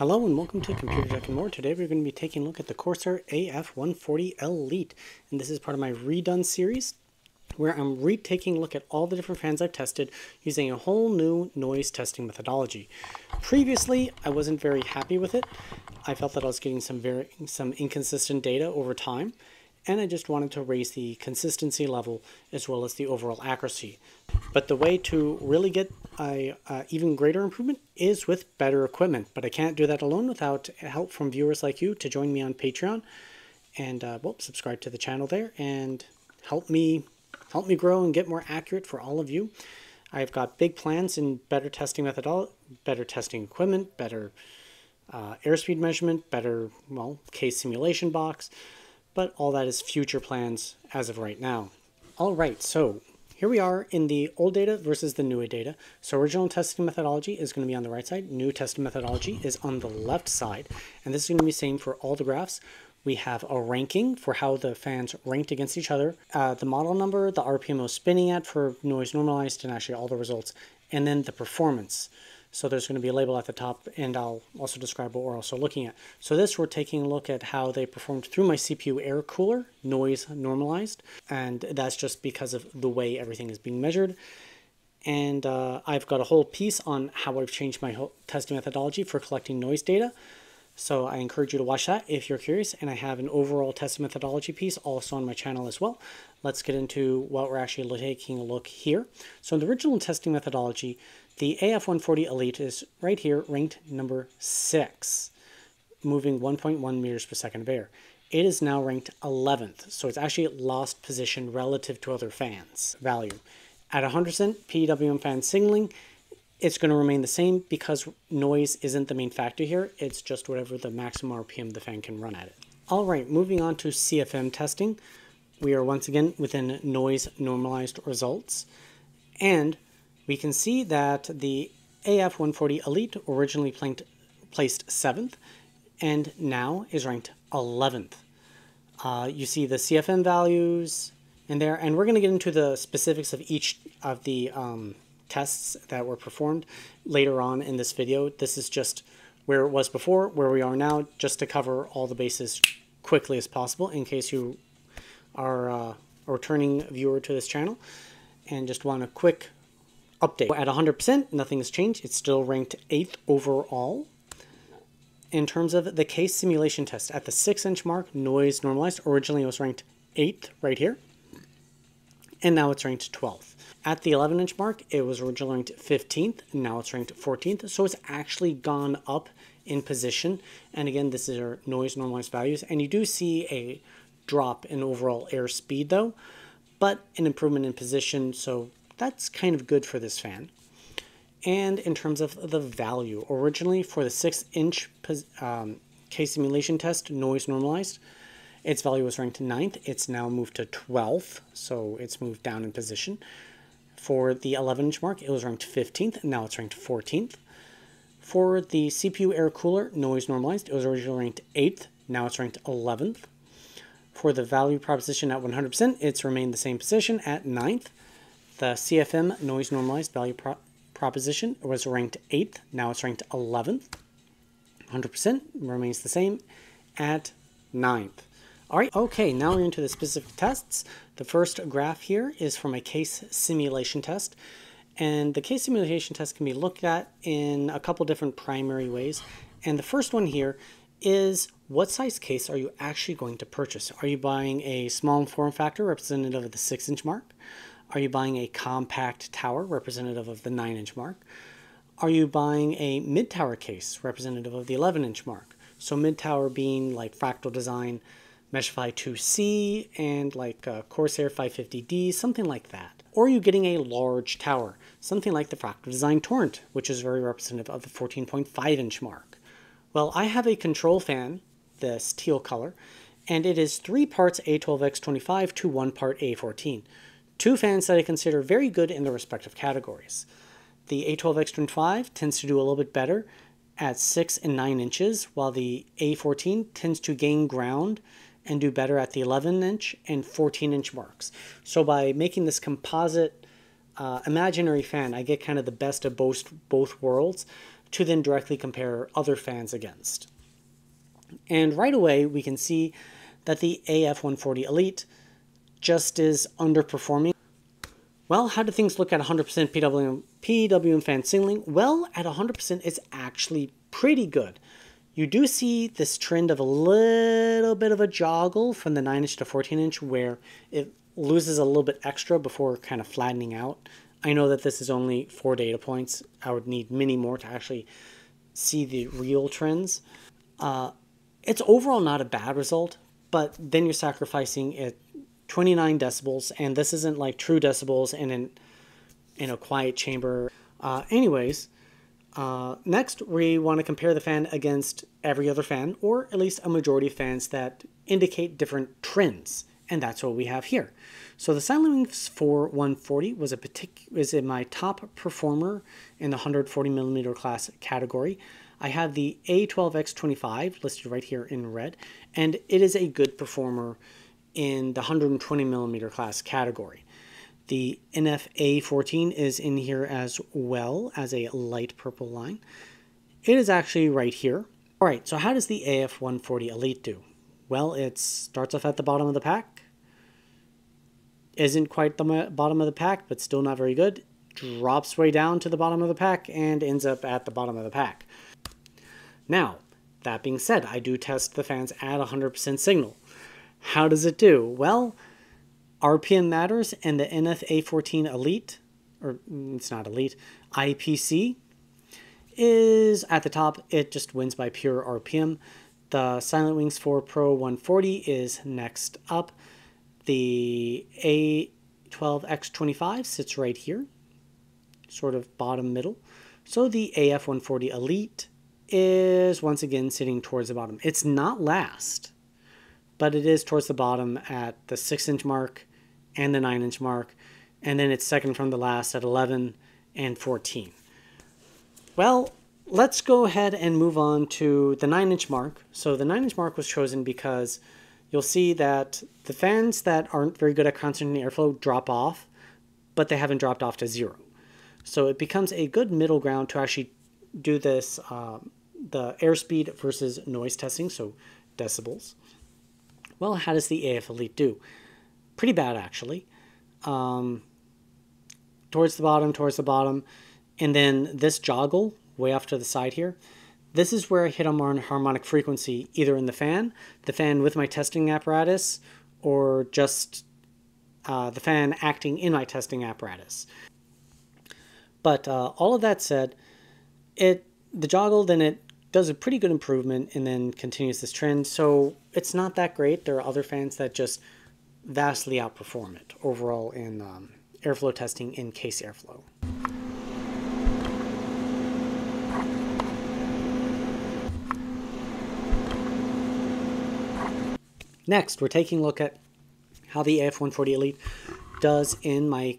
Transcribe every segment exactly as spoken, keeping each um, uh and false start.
Hello and welcome to Computer Duck and More. Today we're going to be taking a look at the Corsair A F one forty Elite, and this is part of my redone series where I'm retaking a look at all the different fans I've tested using a whole new noise testing methodology. Previously, I wasn't very happy with it. I felt that I was getting some very some inconsistent data over time, and I just wanted to raise the consistency level as well as the overall accuracy. But the way to really get a uh, even greater improvement is with better equipment, but I can't do that alone without help from viewers like you to join me on Patreon and uh, well, subscribe to the channel there and help me help me grow and get more accurate for all of you. I've got big plans in better testing methodology, better testing equipment, better uh, airspeed measurement, better well case simulation box. But all that is future plans as of right now. All right, so here we are in the old data versus the newer data. So original testing methodology is going to be on the right side. New testing methodology is on the left side. And this is going to be the same for all the graphs. We have a ranking for how the fans ranked against each other, uh, the model number, the R P M O spinning at for noise normalized, and actually all the results, and then the performance. So there's going to be a label at the top, and I'll also describe what we're also looking at. So this, we're taking a look at how they performed through my C P U air cooler, noise normalized, and that's just because of the way everything is being measured. And uh, I've got a whole piece on how I've changed my whole testing methodology for collecting noise data. So I encourage you to watch that if you're curious, and I have an overall testing methodology piece also on my channel as well. Let's get into what we're actually taking a look here. So in the original testing methodology, the A F one forty Elite is right here, ranked number six, moving one point one meters per second of air. It is now ranked eleventh, so it's actually lost position relative to other fans' value. At one hundred percent P W M fan signaling, it's going to remain the same because noise isn't the main factor here. It's just whatever the maximum R P M the fan can run at it. All right, moving on to C F M testing. We are once again within noise normalized results. And we can see that the A F one forty Elite originally planked, placed seventh and now is ranked eleventh. Uh, you see the C F M values in there, and we're going to get into the specifics of each of the um, tests that were performed later on in this video. This is just where it was before, where we are now, just to cover all the bases quickly as possible in case you are uh, a returning viewer to this channel and just want a quick update. At one hundred percent, nothing has changed. It's still ranked eighth overall. In terms of the case simulation test, at the six inch mark, noise normalized, originally it was ranked eighth right here, and now it's ranked twelfth. At the eleven inch mark, it was originally ranked fifteenth, and now it's ranked fourteenth. So it's actually gone up in position. And again, this is our noise normalized values. And you do see a drop in overall airspeed though, but an improvement in position. So that's kind of good for this fan. And in terms of the value, originally for the six inch um, case simulation test, noise normalized, its value was ranked ninth. It's now moved to twelfth, so it's moved down in position. For the eleven inch mark, it was ranked fifteenth, and now it's ranked fourteenth. For the C P U air cooler, noise normalized, it was originally ranked eighth, now it's ranked eleventh. For the value proposition at one hundred percent, it's remained the same position at ninth. The C F M noise normalized value pro proposition was ranked eighth, now it's ranked eleventh. one hundred percent remains the same at ninth. All right, okay, now we're into the specific tests. The first graph here is from a case simulation test. And the case simulation test can be looked at in a couple different primary ways. And the first one here is, what size case are you actually going to purchase? Are you buying a small form factor representative of the six inch mark? Are you buying a compact tower representative of the nine inch mark? Are you buying a mid tower case representative of the eleven inch mark? So mid tower being like Fractal Design Meshify two C and like a Corsair five fifty D, something like that. Or you're getting a large tower, something like the Fractal Design Torrent, which is very representative of the fourteen point five inch mark. Well, I have a control fan, this teal color, and it is three parts A twelve X twenty-five to one part A fourteen. Two fans that I consider very good in their respective categories. The A twelve X twenty-five tends to do a little bit better at six and nine inches, while the A fourteen tends to gain ground and do better at the eleven inch and fourteen inch marks. So by making this composite uh, imaginary fan, I get kind of the best of both, both worlds. to then directly compare other fans against. And right away, we can see that the A F one forty Elite just is underperforming. Well, how do things look at one hundred percent P W M, P W M fan signaling? Well, at one hundred percent, it's actually pretty good. You do see this trend of a little bit of a joggle from the nine inch to fourteen inch where it loses a little bit extra before kind of flattening out. I know that this is only four data points. I would need many more to actually see the real trends. Uh, it's overall not a bad result, but then you're sacrificing it twenty-nine decibels, and this isn't like true decibels in an, in a quiet chamber. Uh, anyways, uh, next we want to compare the fan against every other fan, or at least a majority of fans that indicate different trends. And that's what we have here. So the Silent Wings four one forty was a particular is in my top performer in the one hundred forty millimeter class category. I have the A twelve X twenty-five listed right here in red, and it is a good performer in the one hundred twenty millimeter class category. The N F A fourteen is in here as well as a light purple line. It is actually right here. All right, so how does the A F one forty Elite do? Well, it starts off at the bottom of the pack, isn't quite the bottom of the pack, but still not very good, drops way down to the bottom of the pack, and ends up at the bottom of the pack. Now, that being said, I do test the fans at one hundred percent signal. How does it do? Well, R P M matters, and the N F A fourteen Elite, or it's not Elite, I P C is at the top. It just wins by pure R P M. The Silent Wings four Pro one forty is next up. The A twelve X twenty-five sits right here, sort of bottom middle. So the A F one forty Elite is once again sitting towards the bottom. It's not last, but it is towards the bottom at the six inch mark and the nine inch mark. And then it's second from the last at eleven and fourteen. Well, let's go ahead and move on to the nine inch mark. So the nine inch mark was chosen because you'll see that the fans that aren't very good at concentrating airflow drop off, but they haven't dropped off to zero. So it becomes a good middle ground to actually do this, uh, the airspeed versus noise testing, so decibels. Well, how does the A F Elite do? Pretty bad, actually. Um, towards the bottom, towards the bottom, and then this joggle way off to the side here. This is where I hit on harmonic frequency, either in the fan, the fan with my testing apparatus, or just uh, the fan acting in my testing apparatus. But uh, all of that said, it the joggle, then it does a pretty good improvement and then continues this trend. So it's not that great. There are other fans that just vastly outperform it overall in um, airflow testing in case airflow. Next, we're taking a look at how the A F one forty Elite does in my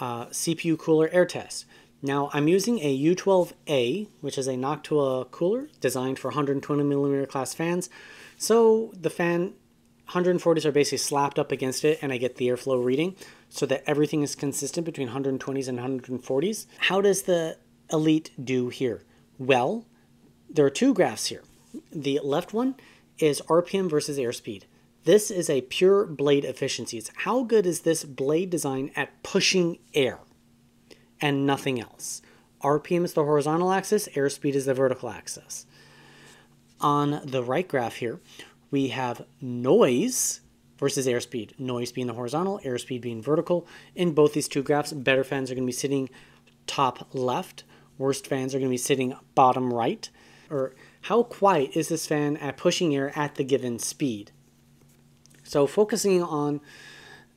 uh, C P U cooler air test. Now, I'm using a U twelve A, which is a Noctua cooler designed for one hundred twenty millimeter class fans. So the fan one forties are basically slapped up against it, and I get the airflow reading so that everything is consistent between one twenties and one forties. How does the Elite do here? Well, there are two graphs here. The left one is R P M versus airspeed. This is a pure blade efficiency. It's how good is this blade design at pushing air and nothing else. R P M is the horizontal axis, airspeed is the vertical axis. On the right graph here, we have noise versus airspeed. Noise being the horizontal, airspeed being vertical. In both these two graphs, better fans are gonna be sitting top left, worst fans are gonna be sitting bottom right. Or how quiet is this fan at pushing air at the given speed? So focusing on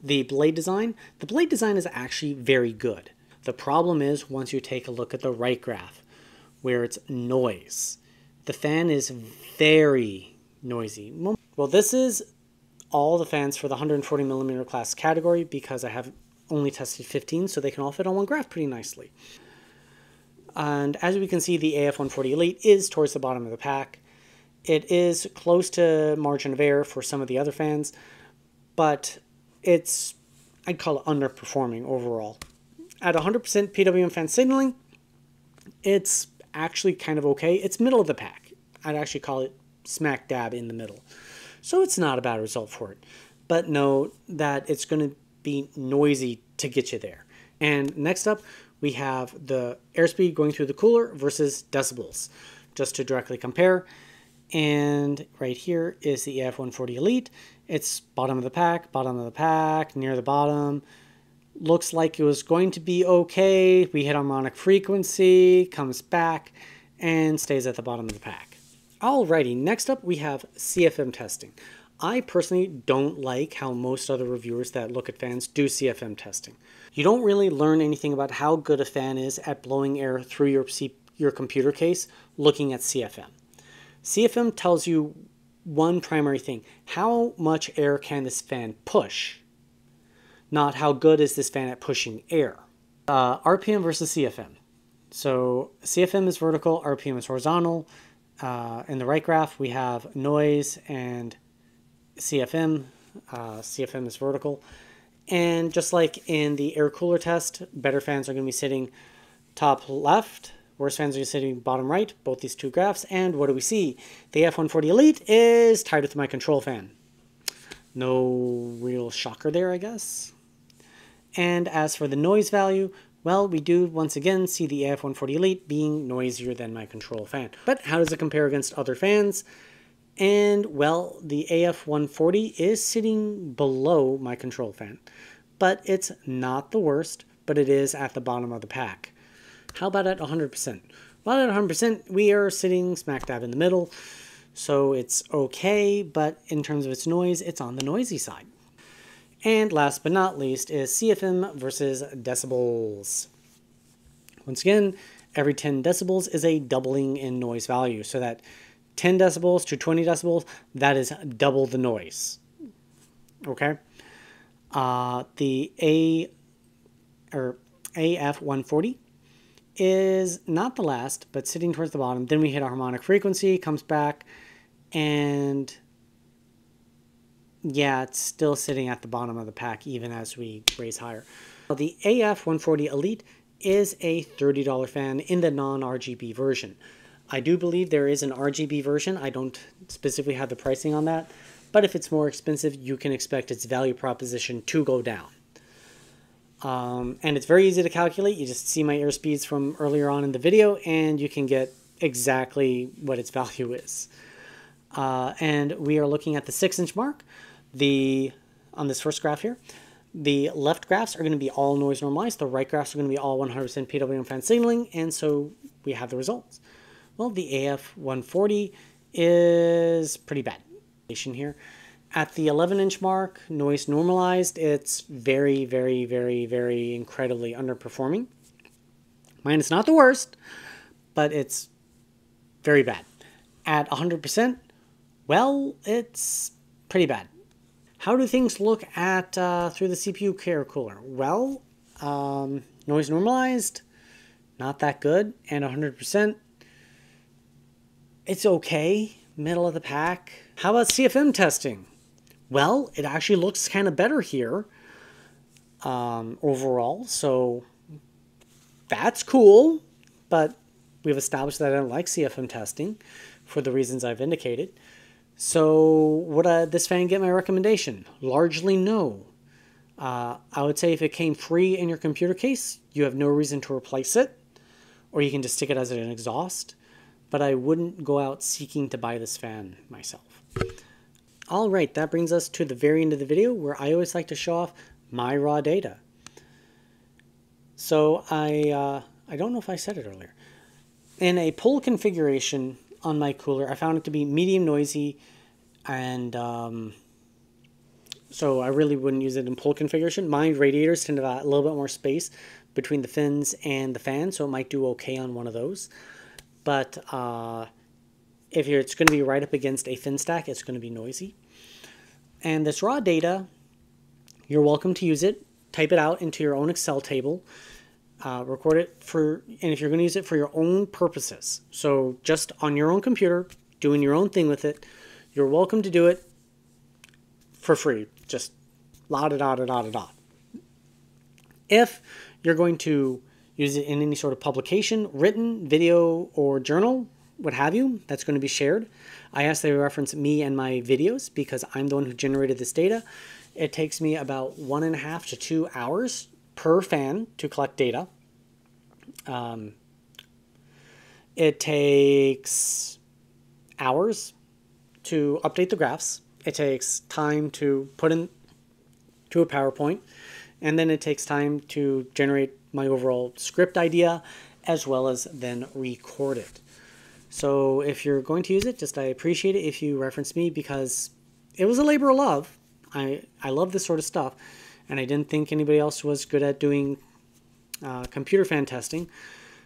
the blade design, the blade design is actually very good. The problem is once you take a look at the right graph where it's noise. The fan is very noisy. Well, this is all the fans for the one hundred forty millimeter class category because I have only tested fifteen, so they can all fit on one graph pretty nicely. And as we can see, the A F one forty Elite is towards the bottom of the pack. It is close to margin of error for some of the other fans, but it's, I'd call it underperforming overall. At one hundred percent P W M fan signaling, it's actually kind of okay. It's middle of the pack. I'd actually call it smack dab in the middle. So it's not a bad result for it. But know that it's going to be noisy to get you there. And next up, we have the airspeed going through the cooler versus decibels, just to directly compare. And right here is the A F one forty Elite. It's bottom of the pack, bottom of the pack, near the bottom. Looks like it was going to be okay. We hit harmonic frequency, comes back, and stays at the bottom of the pack. Alrighty, next up we have C F M testing. I personally don't like how most other reviewers that look at fans do C F M testing. You don't really learn anything about how good a fan is at blowing air through your, C your computer case looking at C F M. C F M tells you one primary thing: how much air can this fan push? Not how good is this fan at pushing air. Uh, R P M versus C F M. So C F M is vertical, R P M is horizontal. Uh, in the right graph, we have noise and C F M. Uh, C F M is vertical. And just like in the air cooler test, better fans are going to be sitting top left, worse fans are going to be sitting bottom right, both these two graphs. And what do we see? The A F one forty Elite is tied with my control fan. No real shocker there, I guess. And as for the noise value, well, we do once again see the A F one forty Elite being noisier than my control fan. But how does it compare against other fans? And, well, the A F one forty is sitting below my control fan, but it's not the worst, but it is at the bottom of the pack. How about at one hundred percent? Well, at one hundred percent, we are sitting smack dab in the middle, so it's okay, but in terms of its noise, it's on the noisy side. And last but not least is C F M versus decibels. Once again, every ten decibels is a doubling in noise value, so that ten decibels to twenty decibels, that is double the noise. Okay? Uh, the A, or A F one forty is not the last, but sitting towards the bottom. Then we hit a harmonic frequency, comes back, and yeah, it's still sitting at the bottom of the pack even as we raise higher. The A F one forty Elite is a thirty dollar fan in the non-R G B version. I do believe there is an R G B version. I don't specifically have the pricing on that, but if it's more expensive, you can expect its value proposition to go down. Um, and it's very easy to calculate. You just see my airspeeds from earlier on in the video, and you can get exactly what its value is. Uh, and we are looking at the six inch mark. The on this first graph here, the left graphs are going to be all noise normalized. The right graphs are going to be all one hundred percent P W M fan signaling, and so we have the results. Well, the A F one forty is pretty bad here. At the eleven inch mark, noise normalized, it's very, very, very, very incredibly underperforming. Mine is not the worst, but it's very bad. At one hundred percent, well, it's pretty bad. How do things look at uh, through the C P U air cooler? Well, um, noise normalized, not that good, and one hundred percent. It's okay, middle of the pack. How about C F M testing? Well, it actually looks kind of better here um, overall, so that's cool, but we've established that I don't like C F M testing for the reasons I've indicated. So would I, this fan get my recommendation? Largely no. Uh, I would say if it came free in your computer case, you have no reason to replace it, or you can just stick it as an exhaust. But I wouldn't go out seeking to buy this fan myself. All right, that brings us to the very end of the video where I always like to show off my raw data. So I, uh, I don't know if I said it earlier. In a pull configuration on my cooler, I found it to be medium noisy, and um, so I really wouldn't use it in pull configuration. My radiators tend to have a little bit more space between the fins and the fan, so it might do okay on one of those. But uh, if you're, it's going to be right up against a thin stack, it's going to be noisy. And this raw data, you're welcome to use it. Type it out into your own Excel table. Uh, record it for, and if you're going to use it for your own purposes, so just on your own computer, doing your own thing with it, you're welcome to do it for free. Just la da da da da da da. If you're going to Use it in any sort of publication, written, video, or journal, what have you, that's going to be shared. I ask that you reference me and my videos because I'm the one who generated this data. It takes me about one and a half to two hours per fan to collect data. Um, it takes hours to update the graphs. It takes time to put in to a PowerPoint, and then it takes time to generate my overall script idea, as well as then record it. So if you're going to use it, just I appreciate it if you reference me because it was a labor of love. I, I love this sort of stuff, and I didn't think anybody else was good at doing uh, computer fan testing,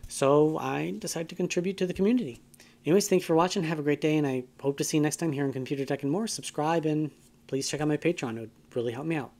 so I decided to contribute to the community. Anyways, thank you for watching. Have a great day, and I hope to see you next time here on Computer Duck and More. Subscribe, and please check out my Patreon. It would really help me out.